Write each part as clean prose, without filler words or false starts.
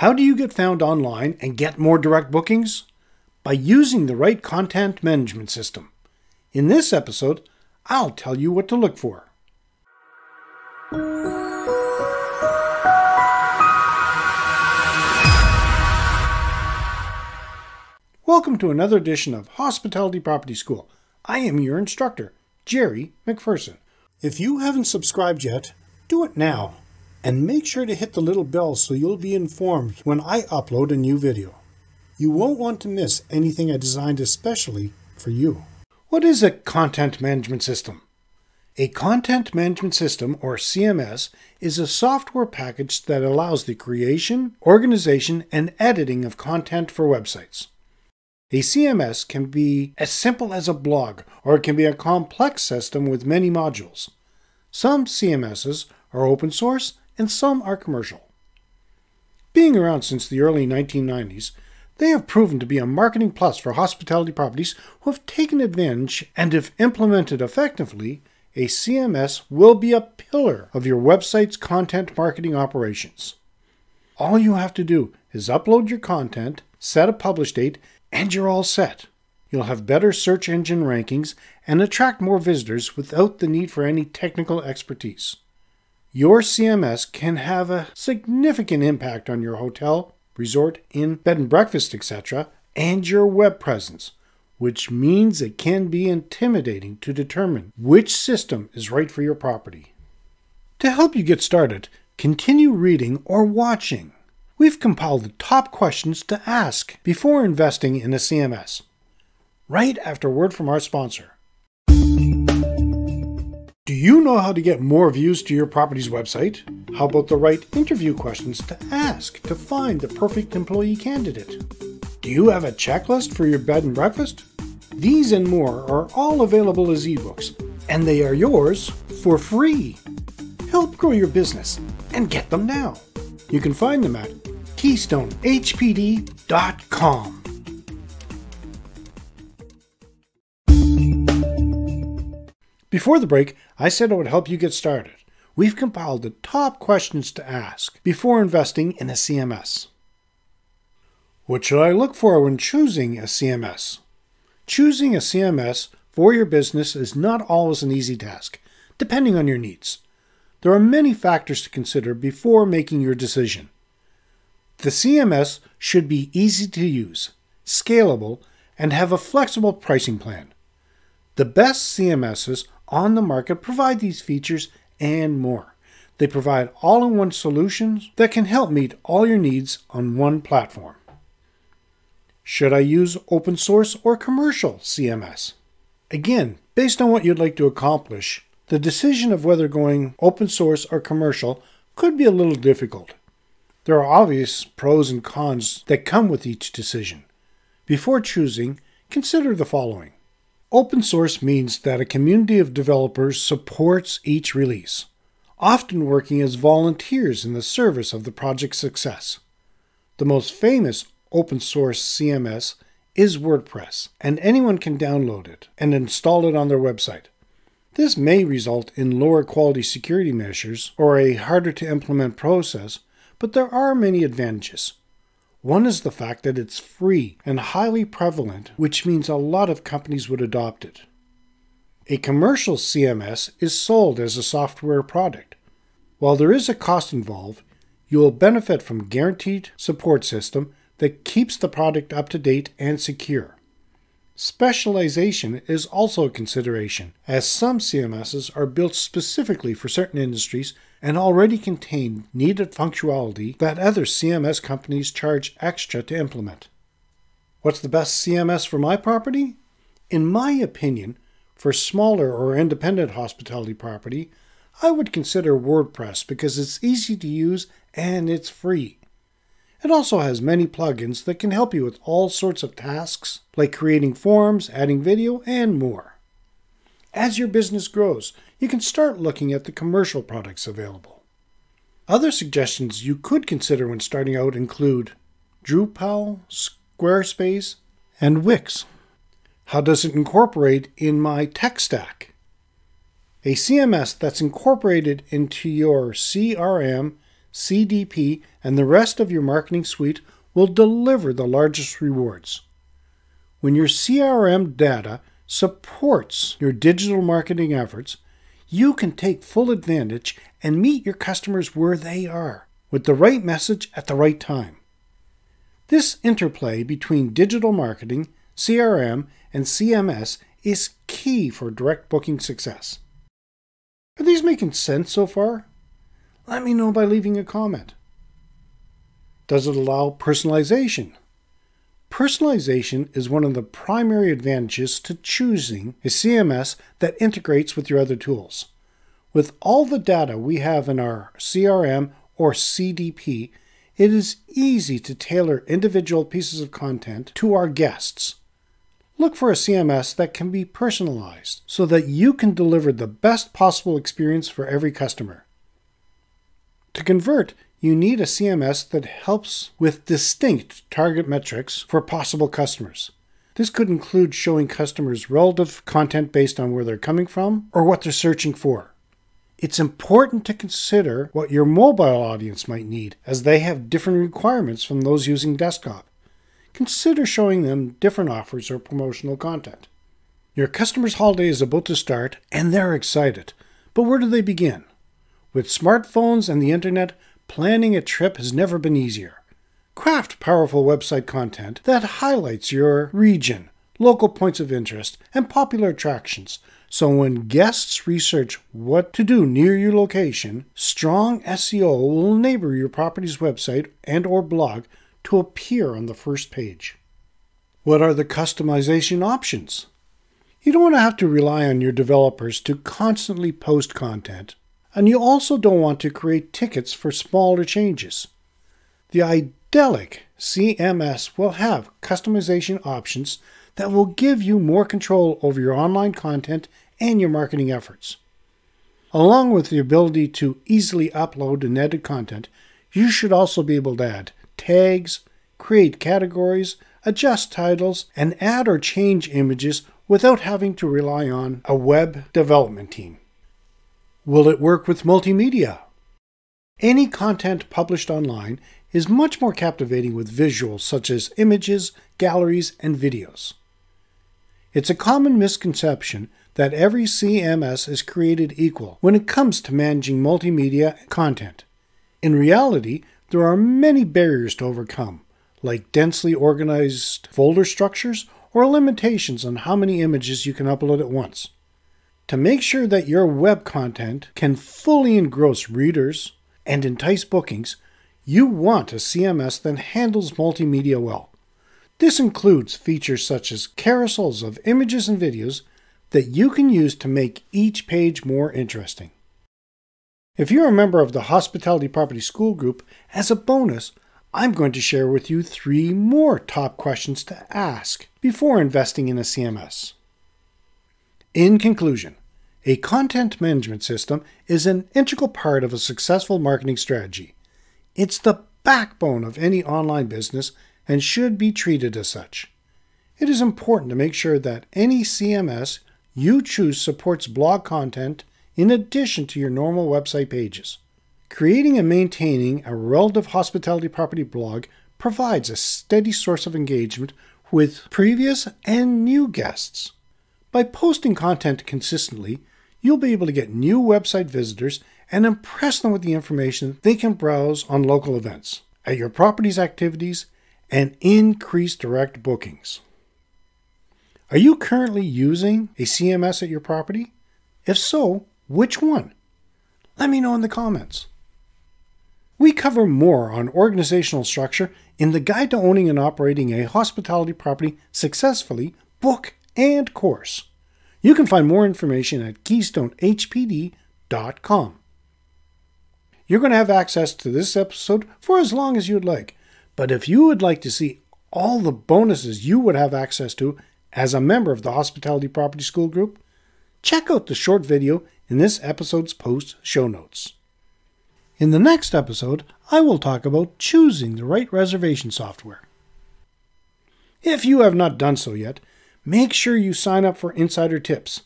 How do you get found online and get more direct bookings? By using the right content management system. In this episode, I'll tell you what to look for. Welcome to another edition of Hospitality Property School. I am your instructor, Jerry McPherson. If you haven't subscribed yet, do it now. And make sure to hit the little bell so you'll be informed when I upload a new video. You won't want to miss anything I designed especially for you. What is a content management system? A content management system, or CMS, is a software package that allows the creation, organization, and editing of content for websites. A CMS can be as simple as a blog, or it can be a complex system with many modules. Some CMSs are open source and some are commercial. Being around since the early 1990s, they have proven to be a marketing plus for hospitality properties who have taken advantage, and if implemented effectively, a CMS will be a pillar of your website's content marketing operations. All you have to do is upload your content, set a publish date, and you're all set. You'll have better search engine rankings and attract more visitors without the need for any technical expertise. Your CMS can have a significant impact on your hotel, resort, inn, bed and breakfast, etc., and your web presence, which means it can be intimidating to determine which system is right for your property. To help you get started, continue reading or watching. We've compiled the top questions to ask before investing in a CMS, right after a word from our sponsor. Do you know how to get more views to your property's website? How about the right interview questions to ask to find the perfect employee candidate? Do you have a checklist for your bed and breakfast? These and more are all available as ebooks, and they are yours for free. Help grow your business and get them now. You can find them at KeystoneHPD.com. Before the break, I said I would help you get started. We've compiled the top questions to ask before investing in a CMS. What should I look for when choosing a CMS? Choosing a CMS for your business is not always an easy task, depending on your needs. There are many factors to consider before making your decision. The CMS should be easy to use, scalable, and have a flexible pricing plan. The best CMSs on the market provide these features and more. They provide all-in-one solutions that can help meet all your needs on one platform. Should I use open source or commercial CMS? Again, based on what you'd like to accomplish, the decision of whether going open source or commercial could be a little difficult. There are obvious pros and cons that come with each decision. Before choosing, consider the following. Open source means that a community of developers supports each release, often working as volunteers in the service of the project's success. The most famous open source CMS is WordPress, and anyone can download it and install it on their website. This may result in lower quality security measures or a harder to implement process, but there are many advantages. One is the fact that it's free and highly prevalent, which means a lot of companies would adopt it. A commercial CMS is sold as a software product. While there is a cost involved, you will benefit from a guaranteed support system that keeps the product up to date and secure. Specialization is also a consideration, as some CMSs are built specifically for certain industries and already contain needed functionality that other CMS companies charge extra to implement. What's the best CMS for my property? In my opinion, for smaller or independent hospitality property, I would consider WordPress because it's easy to use and it's free. It also has many plugins that can help you with all sorts of tasks, like creating forms, adding video, and more. As your business grows, you can start looking at the commercial products available. Other suggestions you could consider when starting out include Drupal, Squarespace, and Wix. How does it incorporate in my tech stack? A CMS that's incorporated into your CRM, CDP, and the rest of your marketing suite will deliver the largest rewards. When your CRM data supports your digital marketing efforts, you can take full advantage and meet your customers where they are with the right message at the right time. This interplay between digital marketing, CRM, and CMS is key for direct booking success. Are these making sense so far? Let me know by leaving a comment. Does it allow personalization? Personalization is one of the primary advantages to choosing a CMS that integrates with your other tools. With all the data we have in our CRM or CDP, it is easy to tailor individual pieces of content to our guests. Look for a CMS that can be personalized so that you can deliver the best possible experience for every customer. To convert, you need a CMS that helps with distinct target metrics for possible customers. This could include showing customers relative content based on where they're coming from or what they're searching for. It's important to consider what your mobile audience might need, as they have different requirements from those using desktop. Consider showing them different offers or promotional content. Your customer's holiday is about to start, and they're excited. But where do they begin? With smartphones and the internet, planning a trip has never been easier. Craft powerful website content that highlights your region, local points of interest, and popular attractions. So when guests research what to do near your location, strong SEO will enable your property's website and/or blog to appear on the first page. What are the customization options? You don't want to have to rely on your developers to constantly post content, and you also don't want to create tickets for smaller changes. The idyllic CMS will have customization options that will give you more control over your online content and your marketing efforts. Along with the ability to easily upload and edit content, you should also be able to add tags, create categories, adjust titles, and add or change images without having to rely on a web development team. Will it work with multimedia? Any content published online is much more captivating with visuals such as images, galleries, and videos. It's a common misconception that every CMS is created equal when it comes to managing multimedia content. In reality, there are many barriers to overcome, like densely organized folder structures or limitations on how many images you can upload at once. To make sure that your web content can fully engross readers and entice bookings, you want a CMS that handles multimedia well. This includes features such as carousels of images and videos that you can use to make each page more interesting. If you're a member of the Hospitality Property School group, as a bonus, I'm going to share with you 3 more top questions to ask before investing in a CMS. In conclusion, a content management system is an integral part of a successful marketing strategy. It's the backbone of any online business and should be treated as such. It is important to make sure that any CMS you choose supports blog content in addition to your normal website pages. Creating and maintaining a relative hospitality property blog provides a steady source of engagement with previous and new guests. By posting content consistently, you'll be able to get new website visitors and impress them with the information they can browse on local events, at your property's activities, and increase direct bookings. Are you currently using a CMS at your property? If so, which one? Let me know in the comments. We cover more on organizational structure in the Guide to Owning and Operating a Hospitality Property Successfully book and course. You can find more information at KeystoneHPD.com. You're going to have access to this episode for as long as you'd like, but if you would like to see all the bonuses you would have access to as a member of the Hospitality Property School group, check out the short video in this episode's post show notes. In the next episode, I will talk about choosing the right reservation software. If you have not done so yet, make sure you sign up for insider tips,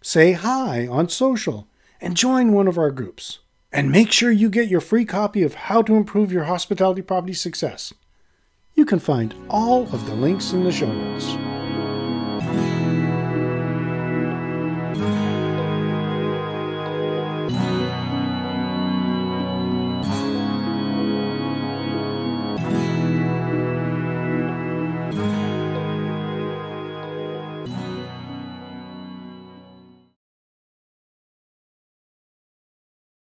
say hi on social, and join one of our groups. And make sure you get your free copy of How to Improve Your Hospitality Property Success. You can find all of the links in the show notes.